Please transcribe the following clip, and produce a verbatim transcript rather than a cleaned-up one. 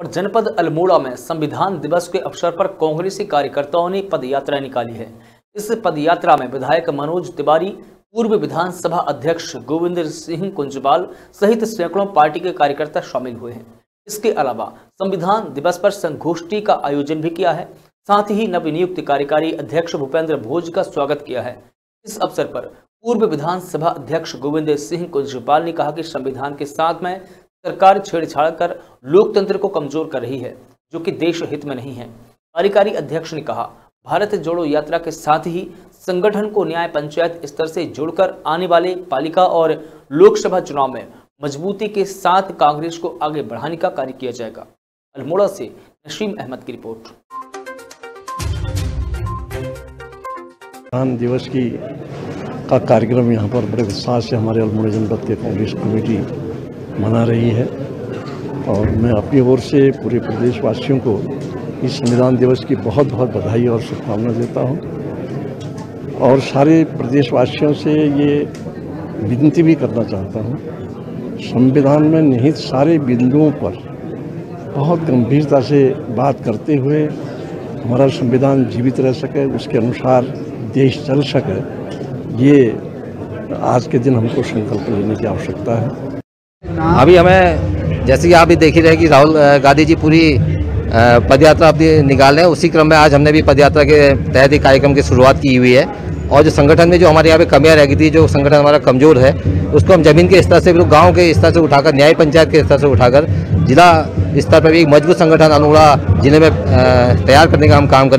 और जनपद अल्मोड़ा में संविधान दिवस के अवसर पर कांग्रेसी कार्यकर्ताओं ने पदयात्रा निकाली है। इस पदयात्रा में विधायक मनोज तिवारी, पूर्व विधानसभा अध्यक्ष गोविंद सिंह कुंजवाल सहित सैकड़ों पार्टी के कार्यकर्ता शामिल हुए हैं। इसके अलावा संविधान दिवस पर संगोष्ठी का आयोजन भी किया है, साथ ही नवनियुक्त कार्यकारी अध्यक्ष भूपेंद्र भोज का स्वागत किया है। इस अवसर पर पूर्व विधानसभा अध्यक्ष गोविंद सिंह कुंजवाल ने कहा कि संविधान के साथ में सरकार छेड़छाड़ कर लोकतंत्र को कमजोर कर रही है, जो कि देश हित में नहीं है। कार्यकारी अध्यक्ष ने कहा, भारत जोड़ो यात्रा के साथ ही संगठन को न्याय पंचायत स्तर से जोड़कर आने वाले पालिका और लोकसभा चुनाव में मजबूती के साथ कांग्रेस को आगे बढ़ाने का कार्य किया जाएगा। अल्मोड़ा से नसीम अहमद की रिपोर्ट। संविधान दिवस की का कार्यक्रम यहाँ पर बड़े उत्साह से हमारे अल्मोड़ा जनपद के कांग्रेस कमेटी मना रही है और मैं अपनी ओर से पूरे प्रदेशवासियों को इस संविधान दिवस की बहुत बहुत बधाई और शुभकामना देता हूं और सारे प्रदेशवासियों से ये विनती भी करना चाहता हूं, संविधान में निहित सारे बिंदुओं पर बहुत गंभीरता से बात करते हुए हमारा संविधान जीवित रह सके, उसके अनुसार देश चल सके, ये आज के दिन हमको संकल्प लेने की आवश्यकता है। अभी हमें जैसे कि आप भी देख ही रहे कि राहुल गांधी जी पूरी पदयात्रा अपनी निकाल रहे हैं, उसी क्रम में आज हमने भी पदयात्रा के तहत ही कार्यक्रम की शुरुआत की हुई है। और जो संगठन में जो हमारे यहाँ पे कमियाँ रह गई थी, जो संगठन हमारा कमजोर है, उसको हम जमीन के स्तर से भी, गाँव के स्तर से उठाकर, न्याय पंचायत के स्तर से उठाकर जिला स्तर पर भी एक मजबूत संगठन अल्मोड़ा जिले में तैयार करने का हम काम कर